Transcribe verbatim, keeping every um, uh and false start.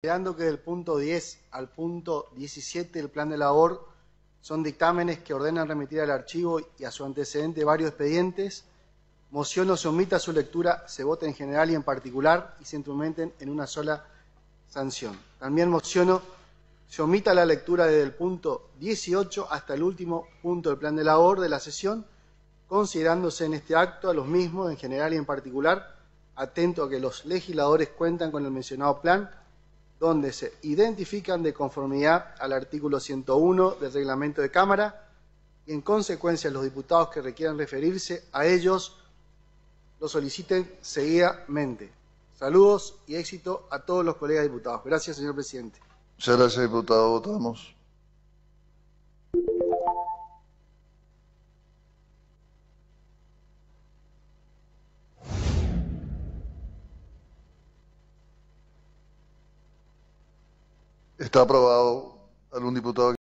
Considerando que del punto diez al punto diecisiete del plan de labor son dictámenes que ordenan remitir al archivo y a su antecedente varios expedientes, moción no se omita su lectura, se vote en general y en particular y se instrumenten en una sola sanción. También mociono se omita la lectura desde el punto dieciocho hasta el último punto del plan de labor de la sesión, considerándose en este acto a los mismos en general y en particular, atento a que los legisladores cuentan con el mencionado plan, donde se identifican de conformidad al artículo ciento uno del reglamento de Cámara y en consecuencia los diputados que requieran referirse a ellos lo soliciten seguidamente. Saludos y éxito a todos los colegas diputados. Gracias, señor presidente. Muchas gracias, diputado. Votamos. Está aprobado. ¿Algún diputado?